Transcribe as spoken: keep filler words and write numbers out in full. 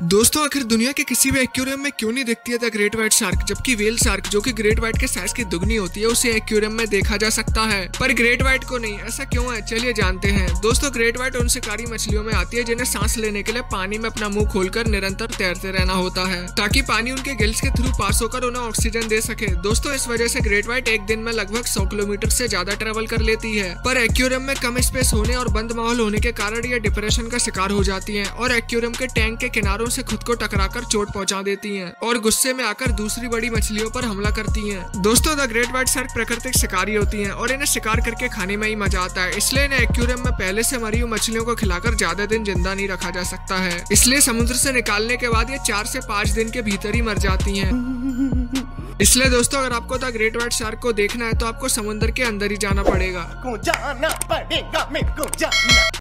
दोस्तों आखिर दुनिया के किसी भी एक्वेरियम में क्यों नहीं देखती है द ग्रेट व्हाइट शार्क, जबकि व्हेल शार्क जो कि ग्रेट व्हाइट के साइज की दुगनी होती है उसे एक्वेरियम में देखा जा सकता है, पर ग्रेट व्हाइट को नहीं। ऐसा क्यों है, चलिए जानते हैं। दोस्तों ग्रेट व्हाइट उन शिकारी मछलियों में आती है जिन्हें सांस लेने के लिए पानी में अपना मुँह खोलकर निरंतर तैरते रहना होता है ताकि पानी उनके गिल्स के थ्रू पास होकर उन्हें ऑक्सीजन दे सके। दोस्तों इस वजह से ग्रेट व्हाइट एक दिन में लगभग सौ किलोमीटर से ज्यादा ट्रेवल कर लेती है, पर एक्वेरियम में कम स्पेस होने और बंद माहौल होने के कारण यह डिप्रेशन का शिकार हो जाती है और एक्वेरियम के टैंक के किनारों से खुद को टकराकर चोट पहुंचा देती हैं और गुस्से में आकर दूसरी बड़ी मछलियों पर हमला करती हैं। दोस्तों द ग्रेट व्हाइट शार्क प्राकृतिक शिकारी होती हैं और इन्हें शिकार करके खाने में ही मजा आता है, इसलिए इन्हें एक्वेरियम में पहले से मरी हुई मछलियों को खिलाकर ज्यादा दिन जिंदा नहीं रखा जा सकता है, इसलिए समुद्र से निकालने के बाद ये चार से पाँच दिन के भीतर ही मर जाती है। इसलिए दोस्तों अगर आपको द ग्रेट व्हाइट शार्क को देखना है तो आपको समुद्र के अंदर ही जाना पड़ेगा।